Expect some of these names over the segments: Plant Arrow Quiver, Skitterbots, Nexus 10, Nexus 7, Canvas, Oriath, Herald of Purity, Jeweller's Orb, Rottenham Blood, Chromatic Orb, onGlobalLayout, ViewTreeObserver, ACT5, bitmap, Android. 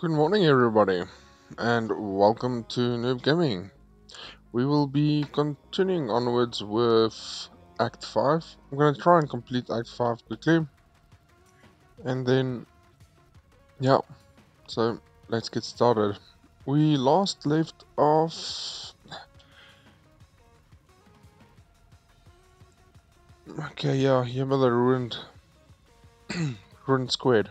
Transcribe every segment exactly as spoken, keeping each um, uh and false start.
Good morning everybody, and welcome to Noob Gaming. We will be continuing onwards with Act five. I'm going to try and complete Act five quickly. And then, yeah, so let's get started. We last left off... Okay, yeah, here by the ruined... ruined squared.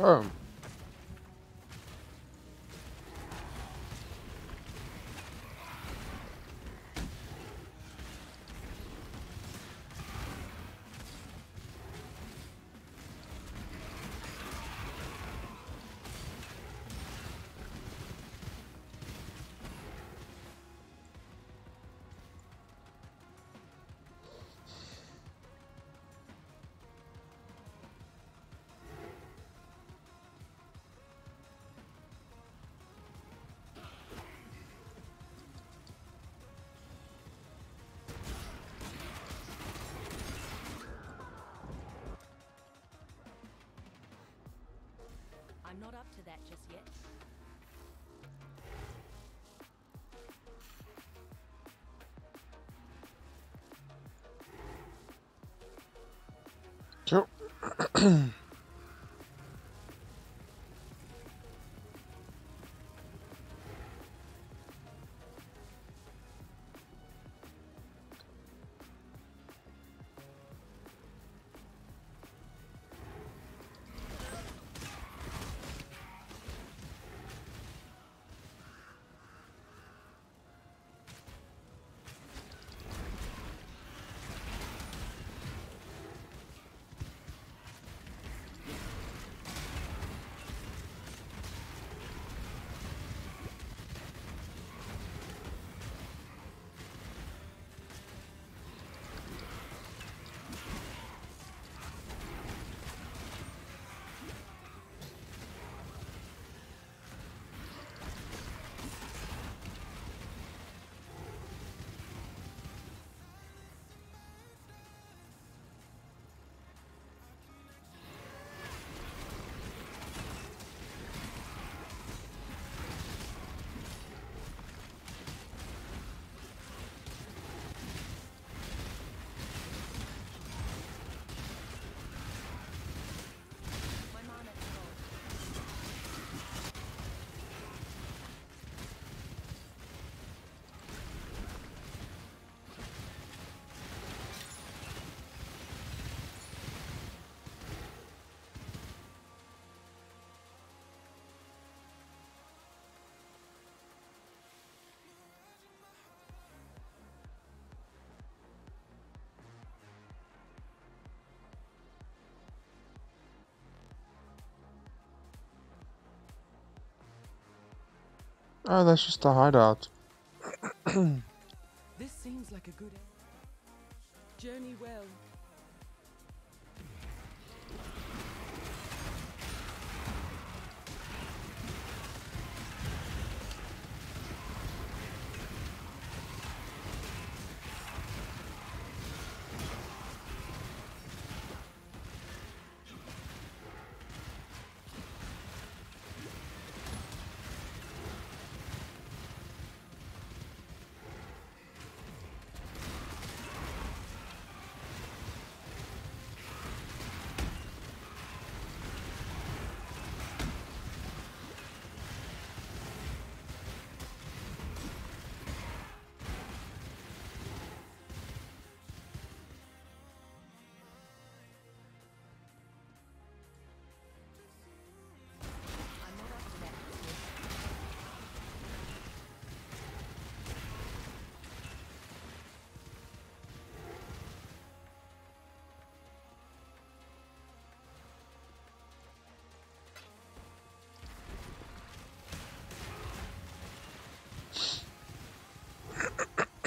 Oh. I'm not up to that just yet. Sure. Oh, that's just a hideout. This seems like a good journey. Well.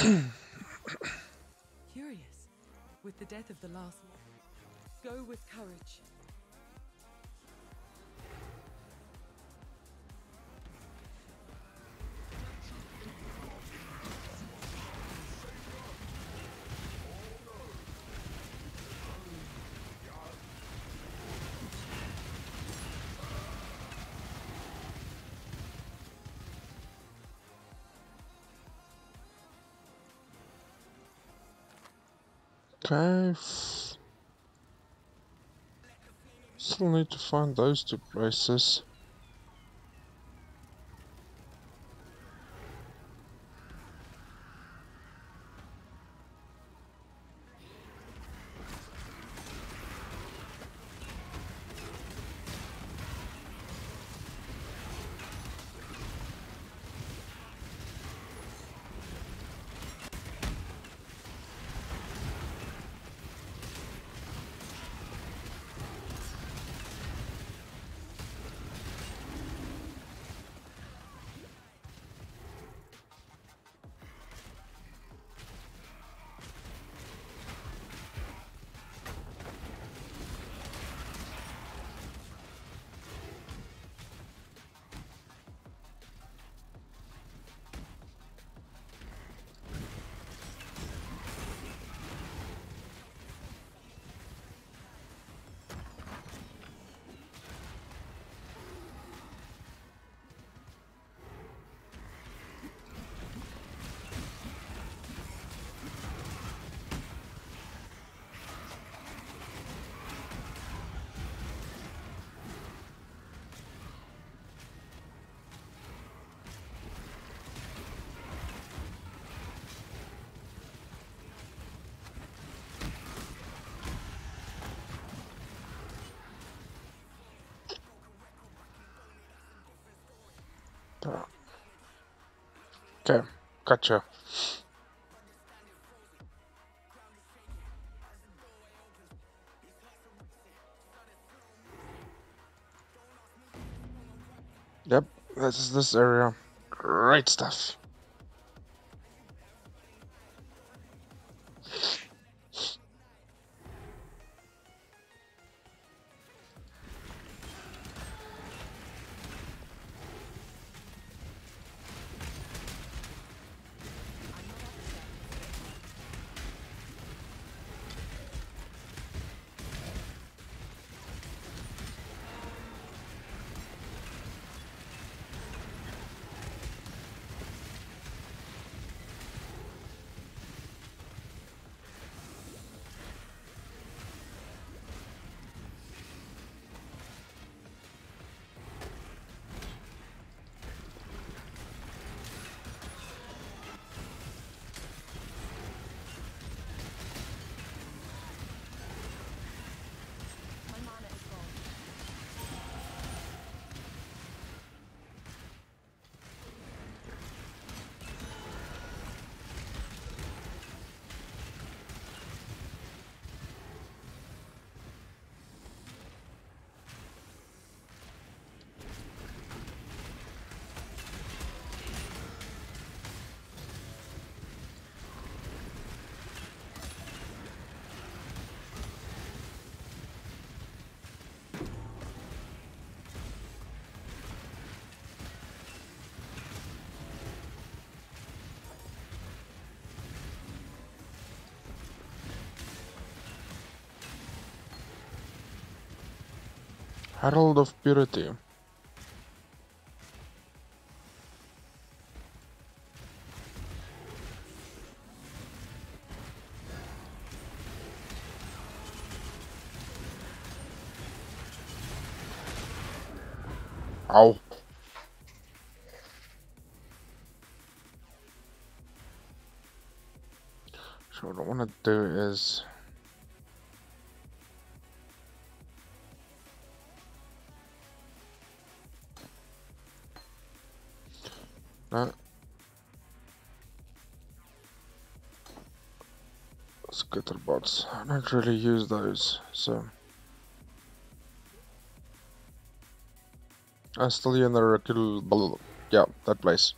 Curious. With the death of the last one, go with courage. Guys, still need to find those two places. Okay, gotcha. Yep, this is this area. Great stuff. Herald of Purity. Ow. So what I want to do is No. Skitterbots. I don't really use those, so I'm still in the regular. Yeah, that place.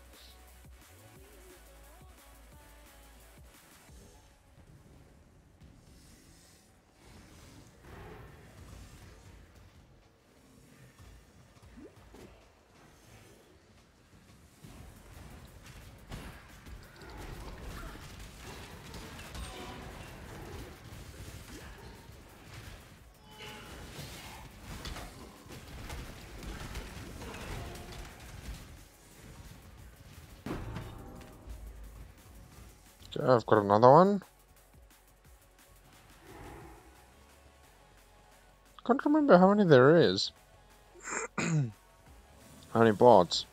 Okay, I've got another one. Can't remember how many there is. How many bots?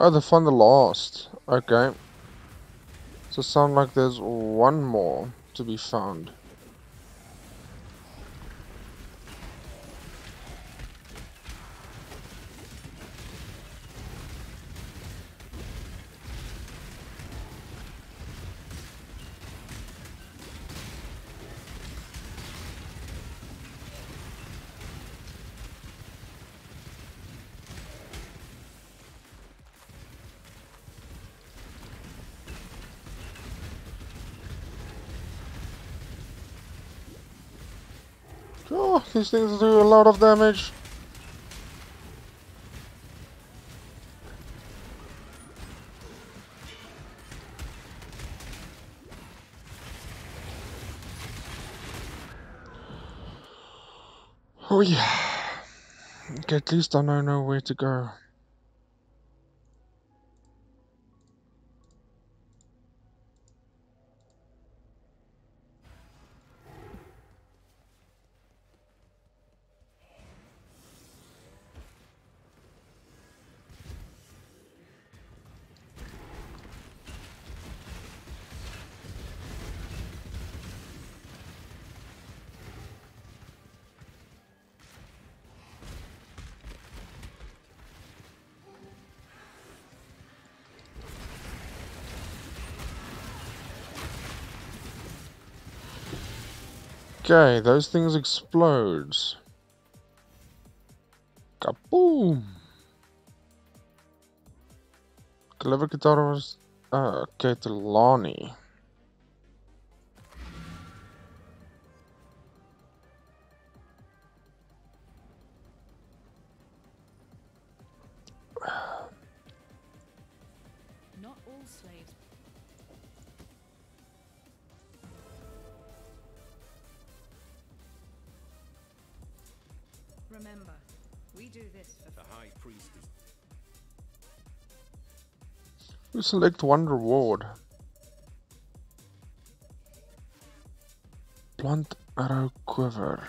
Oh, they found the last. Okay. So sound like there's one more to be found. Oh, these things do a lot of damage. Oh yeah. Okay, at least I know now where to go. Okay, those things explode. Kaboom! Deliver Kitaro's. Uh, okay, to Lani. Remember, we do this for the High Priestess. We select one reward. Plant Arrow Quiver.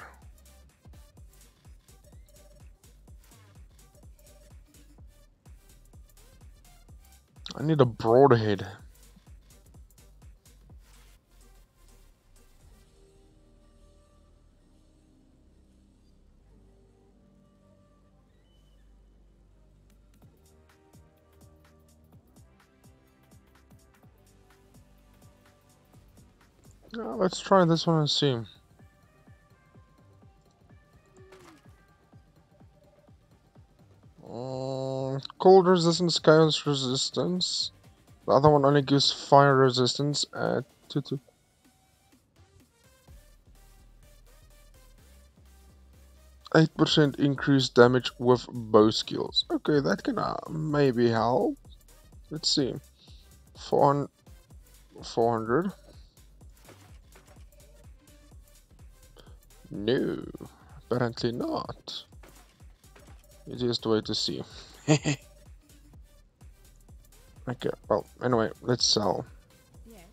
I need a broadhead. Oh, let's try this one and see. Um, cold resistance, chaos resistance. The other one only gives fire resistance at two two. eight percent increased damage with bow skills. Okay, that can uh, maybe help. Let's see. four hundred. No, apparently not. You just wait to see. Okay, well, anyway, let's sell. Yes.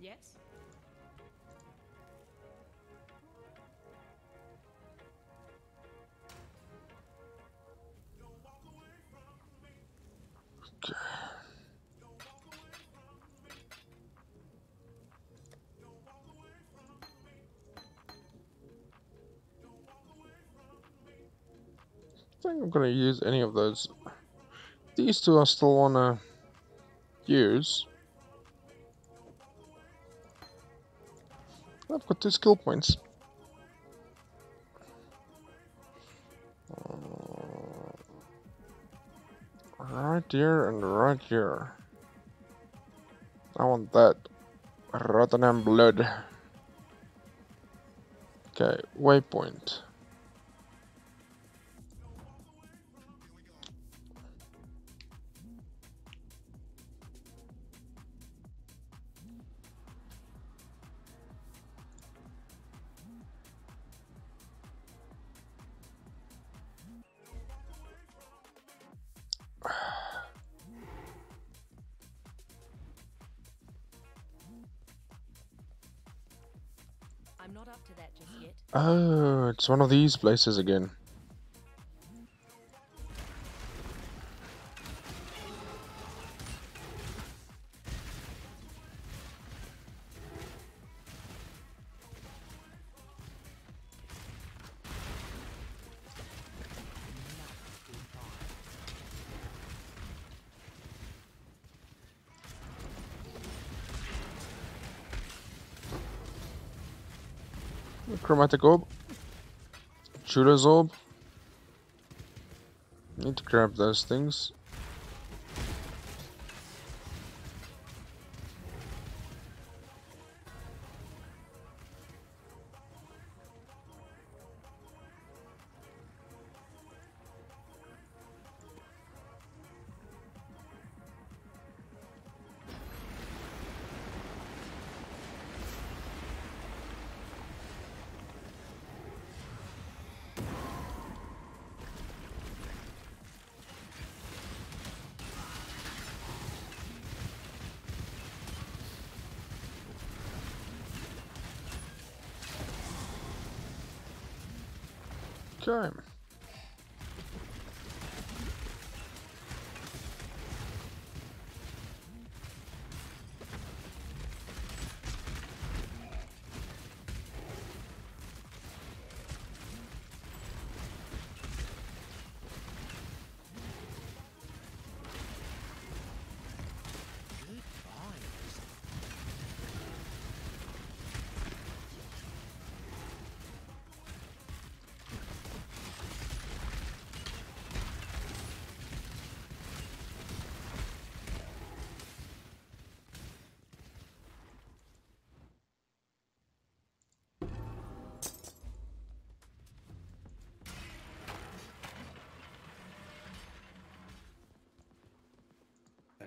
Yes. Okay. I think I'm gonna use any of those. These two I still wanna use. I've got two skill points. Uh, right here and right here. I want that Rottenham Blood. Okay, waypoint. I'm not up to that just yet. Oh, it's one of these places again. Chromatic Orb, Jeweller's Orb. Need to grab those things. Okay.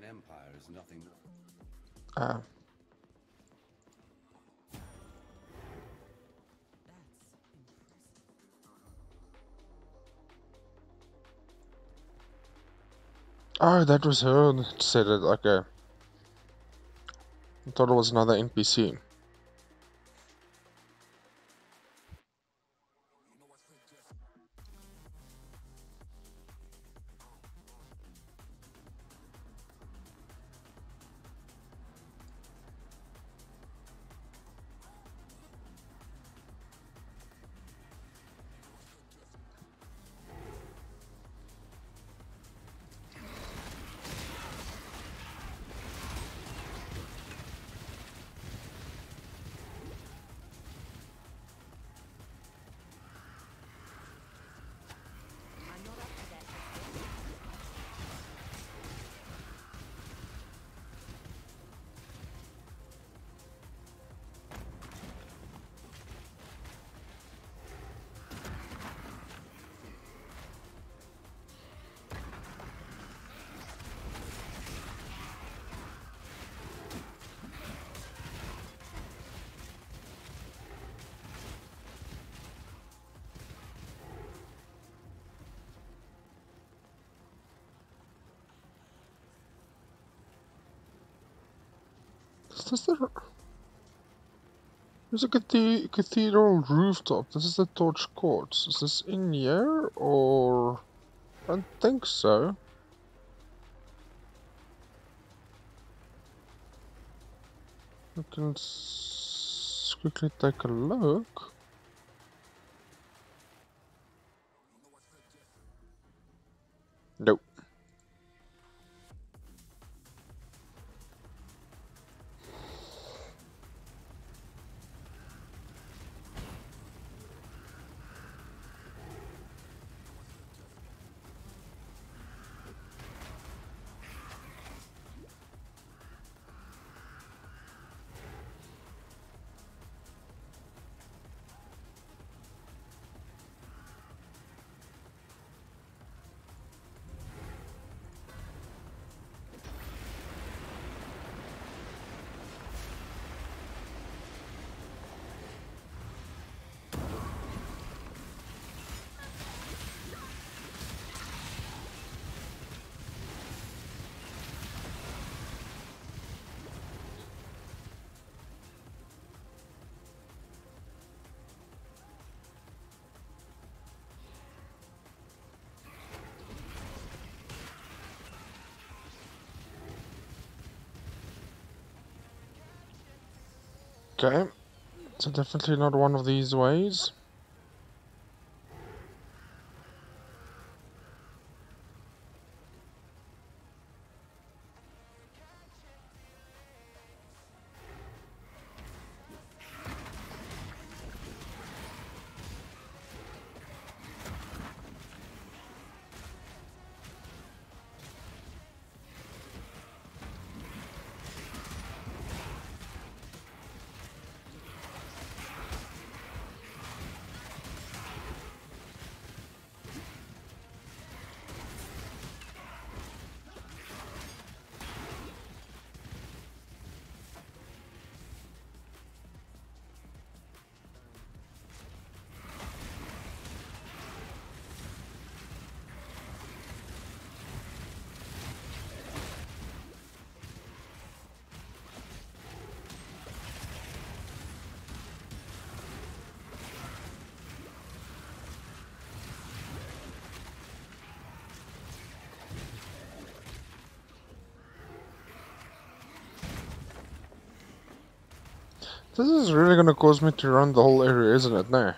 Empire is nothing. Ah. Uh. Oh, that was her that said it. Okay. I thought it was another N P C. This is the... There's a cathe cathedral rooftop. This is the torch courts. Is this in here or... I don't think so. We can s quickly take a look. Nope. Okay, so definitely not one of these ways. This is really gonna cause me to run the whole area, isn't it? Now.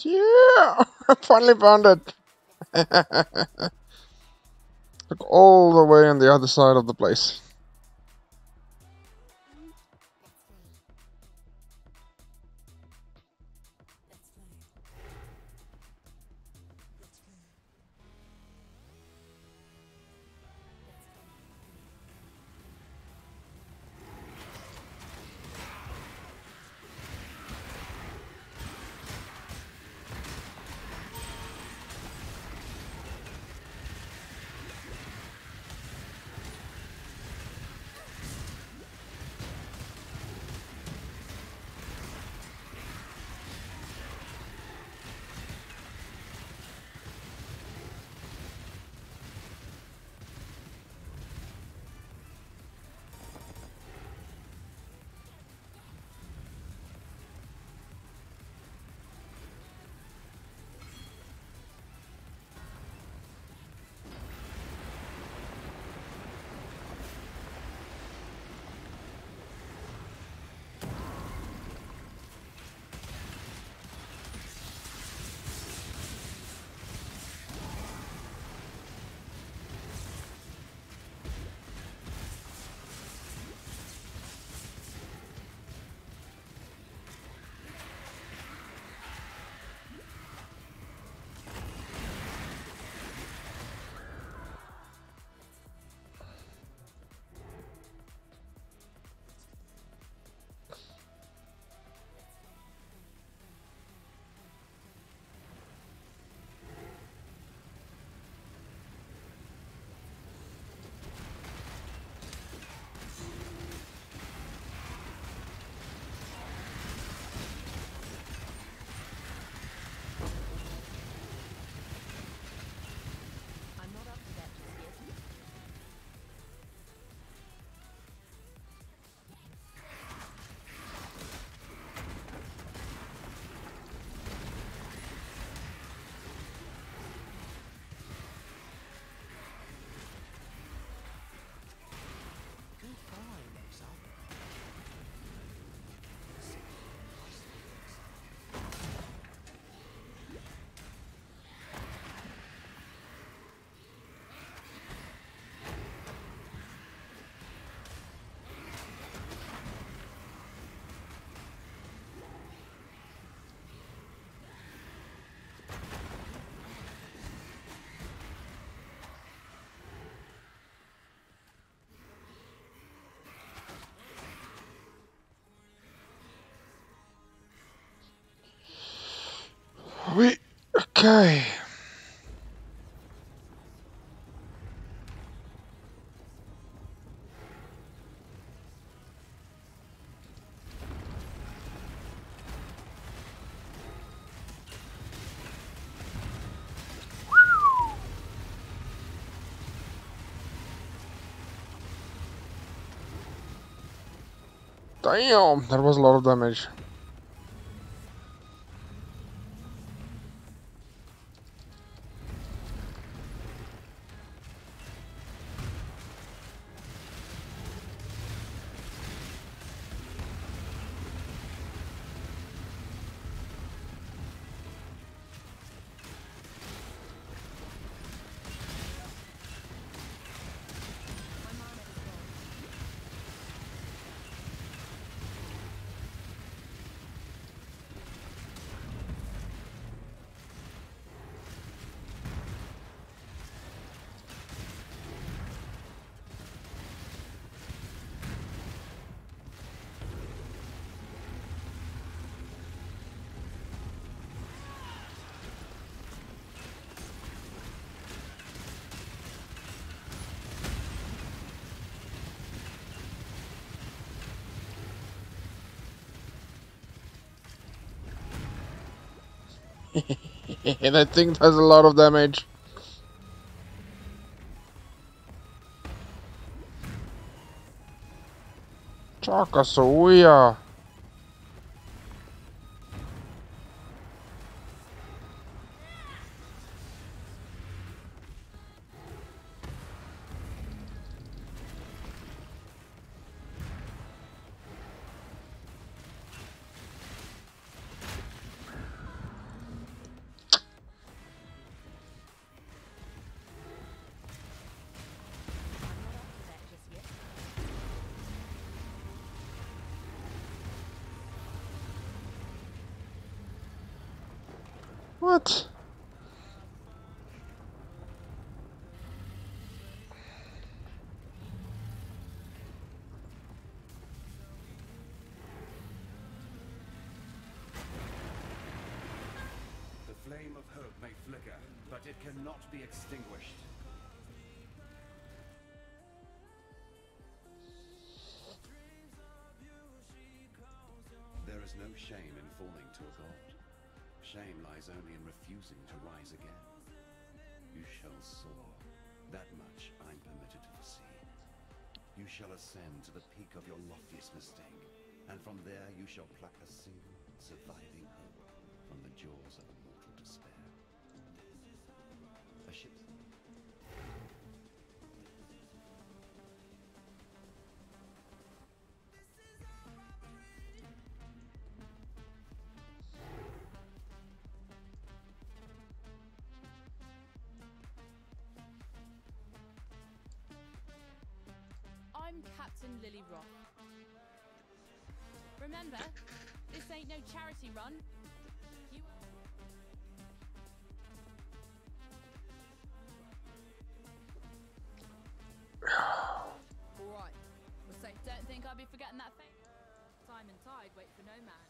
Yeah, I finally found it. Look, all the way on the other side of the place. Okay. Damn, that was a lot of damage. And I think that's a lot of damage. Chakasawea. What? The flame of hope may flicker, but it cannot be extinguished. There is no shame in falling to a god. Shame lies only in refusing to rise again. You shall soar. That much I'm permitted to foresee. You shall ascend to the peak of your loftiest mistake, and from there you shall pluck a single surviving hope from the jaws of a mortal despair. A ship. Remember, this ain't no charity run. You... All right, we're safe. Don't think I'll be forgetting that thing. Time and tide wait for no man.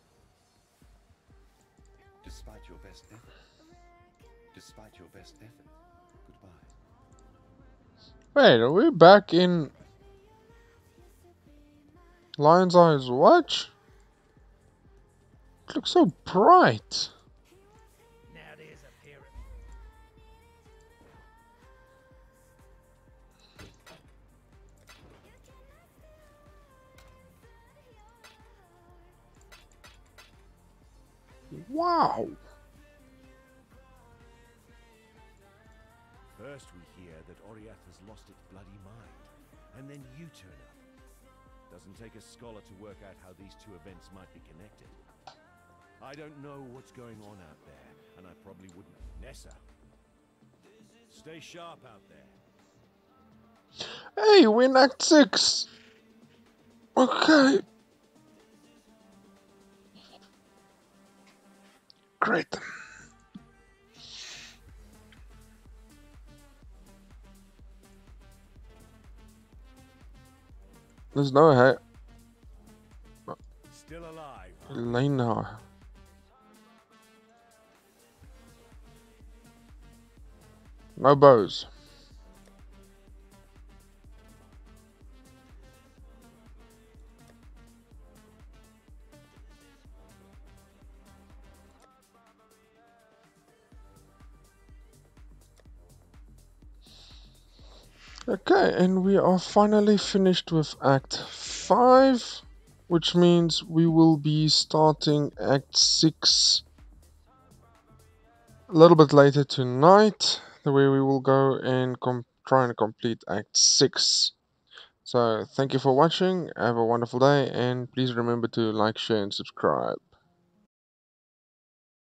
Despite your best effort, despite your best effort, goodbye. Wait, are we back in Lion's Eyes Watch? It looks so bright. Now there's a pyramid. Wow. First we hear that Oriath has lost its bloody mind, and then you turn up. Doesn't take a scholar to work out how these two events might be connected. I don't know what's going on out there, and I probably wouldn't. Nessa, stay sharp out there. Hey, we're in Act Six. Okay. Great. There's no hat. Still alive. Elena. No bows. Okay, and we are finally finished with Act five, which means we will be starting Act six a little bit later tonight, the way we will go and com try and complete Act six. So, thank you for watching, have a wonderful day, and please remember to like, share, and subscribe.